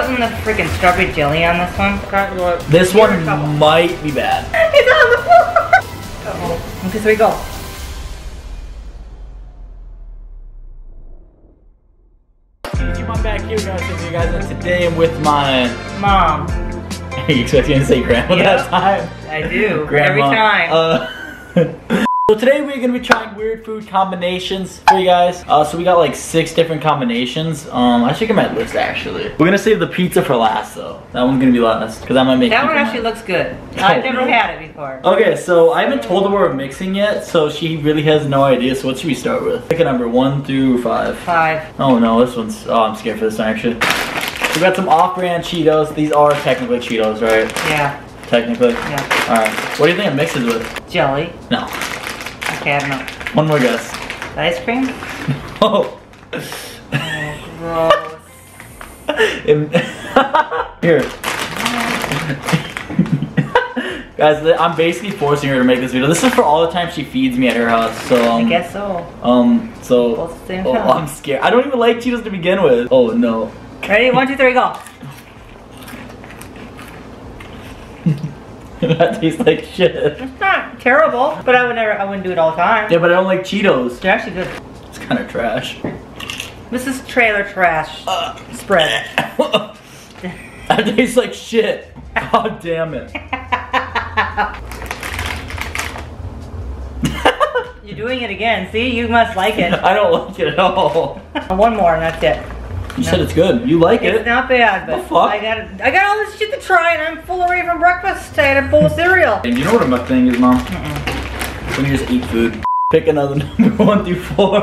putting the freaking strawberry jelly on this one. This one might be bad. It's on the floor! Uh-oh. Okay, so we go. I'm back here, guys, with you guys, and today I'm with my... Mom. Are you expecting to say grandma that time? I do. Grandma. Every time. So today we're gonna be trying weird food combinations for you guys. So we got like 6 different combinations. I should get my list actually. We're gonna save the pizza for last though. That one's gonna be last because I might make that one actually looks good. I've never had it before. Okay, so I haven't told her what we're mixing yet, so she really has no idea. So what should we start with? Pick a number 1 through 5. 5. Oh no, this one's. Oh, I'm scared for this one actually. We got some off-brand Cheetos. These are technically Cheetos, right? Yeah. Technically. Yeah. All right. What do you think it mixes with? Jelly. No. Okay, I don't know. One more guess. Ice cream? Oh. Oh, gross. Here. Guys, I'm basically forcing her to make this video. This is for all the time she feeds me at her house, so... I guess so. I'm scared. I don't even like Cheetos to begin with. Oh, no. Ready? 1, 2, 3, go. That tastes like shit. It's not terrible, but I wouldn't do it all the time. Yeah, but I don't like Cheetos. They're actually good. It's kind of trash. This is trailer trash spread. That tastes like shit. God damn it. You're doing it again. See, you must like it. I don't like it at all. One more and that's it. You said it's good. You like it. It's not bad, but I got all this shit to try, and I'm full already from breakfast. I had a bowl of cereal. And you know what my thing is, Mom? Mm-mm. When you just eat food. Pick another number 1 through 4.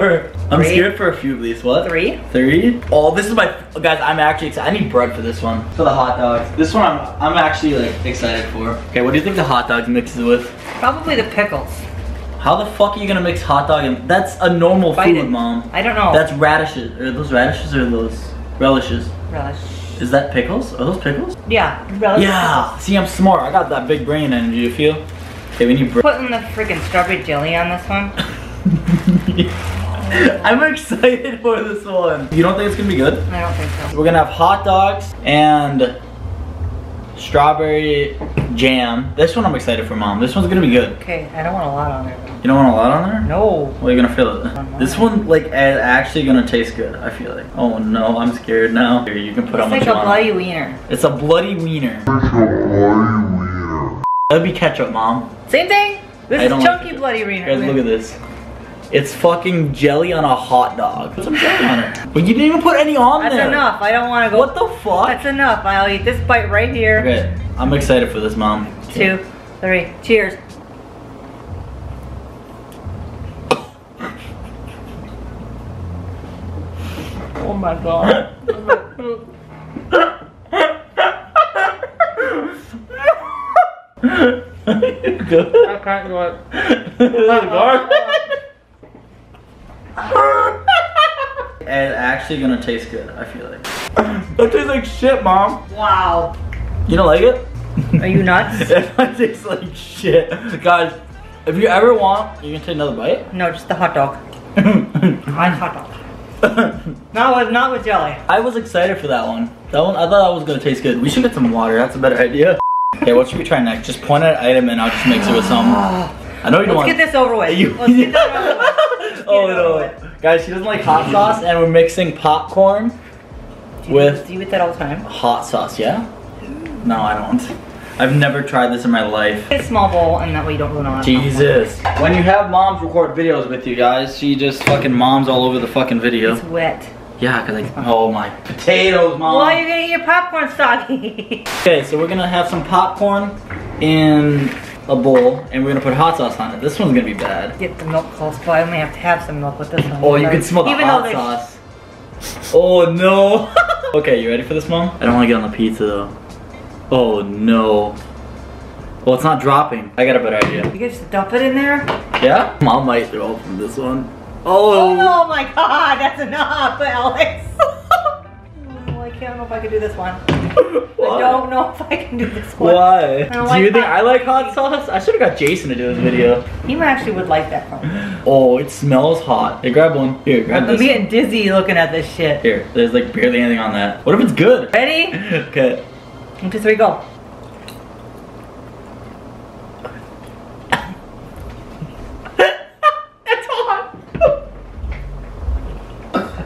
I'm scared for a few of these. What? 3. 3? Oh, this is my guys. I'm actually excited. I need bread for this one. For the hot dogs. This one I'm actually like excited for. Okay, what do you think the hot dogs mixes with? Probably the pickles. How the fuck are you gonna mix hot dog and that's a normal food, Mom? I don't know. That's radishes. Are those radishes or those relishes? Relish. Is that pickles? Are those pickles? Yeah, relish. Yeah. See, I'm smart. I got that big brain energy. You feel? Okay, we need. Putting the freaking strawberry jelly on this one. I'm excited for this one. You don't think it's gonna be good? I don't think so. We're gonna have hot dogs and strawberry jam. This one I'm excited for, Mom. This one's gonna be good. Okay, I don't want a lot on there. You don't want a lot on there? No. Well, you're gonna feel it. This one, like, is actually gonna taste good, I feel like. Oh no, I'm scared now. Here, you can put how much you want. It's a bloody wiener. It's a bloody wiener. That'd be ketchup, Mom. Same thing. This is chunky bloody wiener. Guys, look at this. It's fucking jelly on a hot dog. Put some jelly on it. But you didn't even put any on there. That's enough. I don't want to go. What the fuck? That's enough. I'll eat this bite right here. Okay. I'm excited for this, Mom. 2, 3. Cheers. Oh my god. You're good. I can't do it. That's garbage. It's actually gonna taste good, I feel like. That tastes like shit, Mom. Wow. You don't like it? Are you nuts? That tastes like shit. Guys, if you ever want, you can take another bite? No, just the hot dog. Hot dog. not with jelly. I was excited for that one. That one, I thought that was gonna taste good. We should get some water, that's a better idea. Okay, what should we try next? Just point at an item and I'll just mix it with something. I know you don't want to. Let's get this over with. Let's get that over with. Oh no. Guys, she doesn't like hot sauce and we're mixing popcorn with... Do you eat that all the time? Hot sauce, yeah? No, I don't. I've never tried this in my life. Get a small bowl and that way you don't ruin it. Jesus. When you have moms record videos with you guys, she just fucking moms all over the fucking video. It's wet. Yeah, cause like, oh my potatoes, Mom. Why are you gonna eat your popcorn soggy? Okay, so we're gonna have some popcorn in a bowl, and we're gonna put hot sauce on it. This one's gonna be bad. Get the milk close, but I only have to have some milk with this one. Oh, you can smell the hot sauce. Oh no. Okay, you ready for this, Mom? I don't want to get on the pizza though. Oh no. Well, it's not dropping. I got a better idea. You guys just dump it in there? Yeah. Mom might throw up from this one. Oh. Oh my god, that's enough, Alex. Oh, I I don't know if I can do this one. I don't know if I can do this one. Why? Do you think I like hot sauce? I should have got Jason to do this video. He actually would like that one. Oh, it smells hot. Hey, grab one. Here, grab this. I'm getting dizzy looking at this shit. Here, there's like barely anything on that. What if it's good? Ready? Okay. 1, 2, 3, go.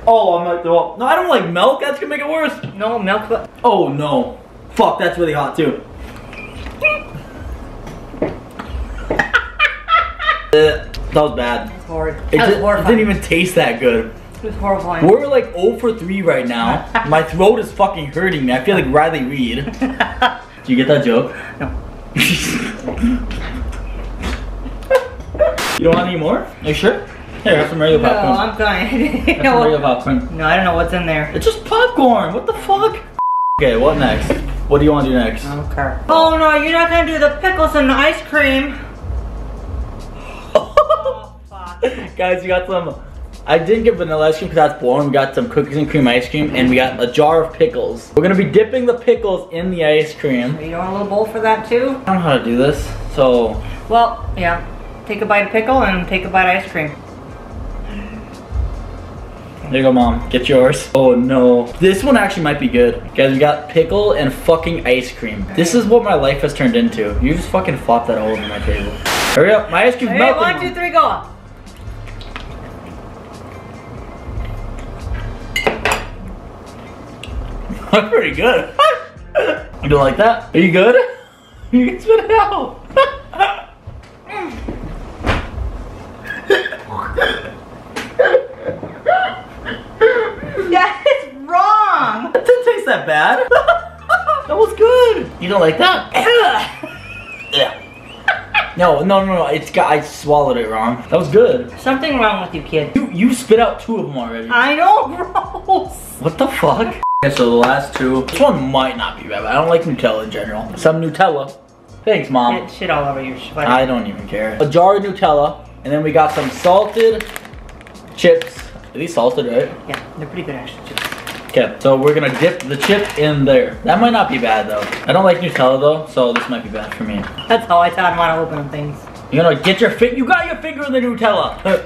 Oh, I might throw up. No, I don't like milk. That's gonna make it worse. No, milk. Oh, no. Fuck, that's really hot, too. That was bad. It's horrid. It didn't even taste that good. It was horrifying. We're like 0 for 3 right now. My throat is fucking hurting me. I feel like Riley Reid. Did you get that joke? No. You don't want any more? Are you sure? Here, have some regular popcorn. No, I'm fine. Have some regular popcorn. No, I don't know what's in there. It's just popcorn. What the fuck? Okay, what next? What do you want to do next? I don't care. Oh no, you're not gonna do the pickles and the ice cream. Oh fuck. Guys, you got some. I didn't get vanilla ice cream because that's boring. We got some cookies and cream ice cream, and we got a jar of pickles. We're gonna be dipping the pickles in the ice cream. You want a little bowl for that too? I don't know how to do this. So. Well, yeah. Take a bite of pickle and take a bite of ice cream. There you go, Mom. Get yours. Oh, no. This one actually might be good. Guys, we got pickle and fucking ice cream. This is what my life has turned into. You just fucking flopped that all over my table. Hurry up. My ice cream's melting. 1, 2, 3, go. That's pretty good. You don't like that? Are you good? You can spit it out. That bad? That was good. You don't like that? Yeah. No. I swallowed it wrong. That was good. Something wrong with you, kid. You spit out 2 of them already. I know, gross. What the fuck? Okay, so the last 2. This one might not be bad, but I don't like Nutella in general. Some Nutella. Thanks, Mom. Get shit all over your sweater. I don't even care. A jar of Nutella, and then we got some salted chips. Are these salted, right? Yeah, they're pretty good actually. Chips. Okay, so we're gonna dip the chip in there. That might not be bad though. I don't like Nutella though, so this might be bad for me. That's how I taught him how to open things. You're gonna get your finger. You got your finger in the Nutella. Oh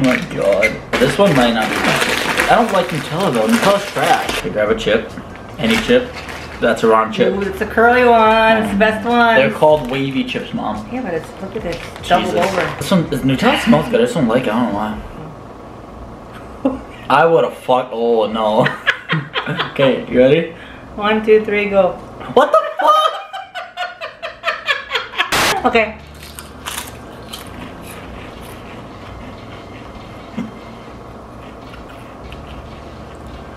my god. This one might not be bad. I don't like Nutella though. Nutella's trash. Okay, grab a chip. Any chip. That's a wrong chip. Ooh, it's a curly one. It's the best one. They're called wavy chips, Mom. Yeah, but it's look at this. Double over. This one, Nutella smells good. I just don't like it. I don't know why. I would have fucked. Oh no. Okay, you ready? 1, 2, 3, go. What the fuck? Okay.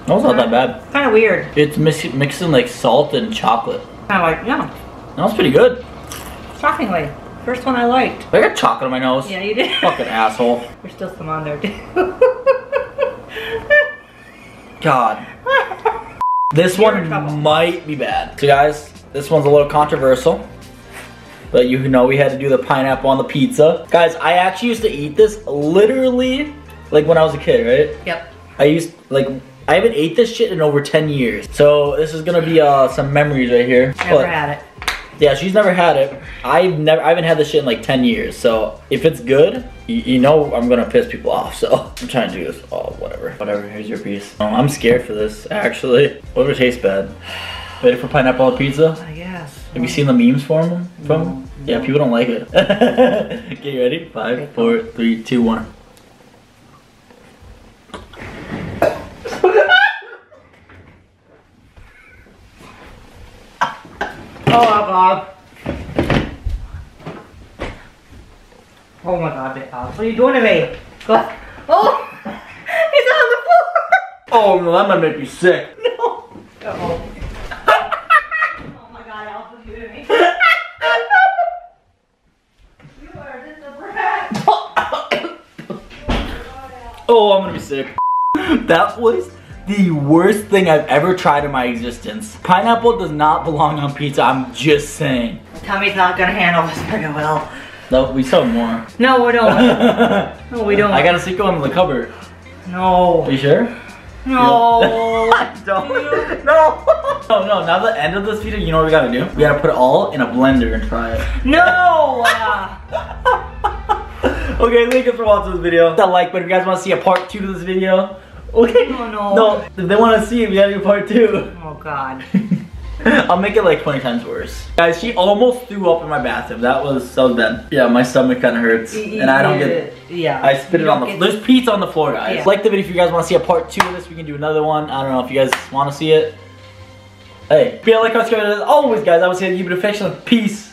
That was not that bad. Kind of weird. It's mixing like salt and chocolate. Kind of like, yeah. That was pretty good. Shockingly. First one I liked. I got chocolate on my nose. Yeah, you did. Fucking asshole. There's still some on there, too. God. This one might be bad. So guys, this one's a little controversial. But you know we had to do the pineapple on the pizza. Guys, I actually used to eat this literally like when I was a kid, right? Yep. I haven't ate this shit in over 10 years. So this is gonna be some memories right here. Never had it. Yeah, she's never had it. I haven't had this shit in like 10 years. So if it's good, you know I'm gonna piss people off. So I'm trying to do this. Oh, whatever. Whatever, here's your piece. I'm scared for this, actually. What if it tastes bad? Ready for pineapple on pizza? I guess. Have you seen the memes from? Yeah, people don't like it. Okay, you ready? 5, 4, 3, 2, 1. Oh god. Oh my god, Bob. What are you doing to me? Go. Oh! It's on the floor! Oh no, that might make me sick. No. Uh-oh. Oh my god, Al, what are you doing to me? You are just a brat. Oh, I'm gonna be sick. That was the worst thing I've ever tried in my existence. Pineapple does not belong on pizza, I'm just saying. Tommy's not gonna handle this pretty well. No, we saw more. No, we don't. No, we don't. I got a sequel in the cupboard. No. Are you sure? No. Don't. No. No, no. Now the end of this video, you know what we gotta do? We gotta put it all in a blender and try it. No. Okay, thank you for watching this video. Hit that like button if you guys want to see a part 2 to this video. Okay. No, no. No. If they want to see it, we gotta do part 2. Oh God. I'll make it like 20 times worse. Guys, she almost threw up in my bathroom. That was so bad. Yeah, my stomach kind of hurts. And I don't get... Yeah. I spit it on the floor. There's pizza on the floor, guys. Yeah. Like the video if you guys want to see a part 2 of this. We can do another one. I don't know if you guys want to see it. Hey. Be like, subscribe, as always, guys. I was here to give it affection. Peace.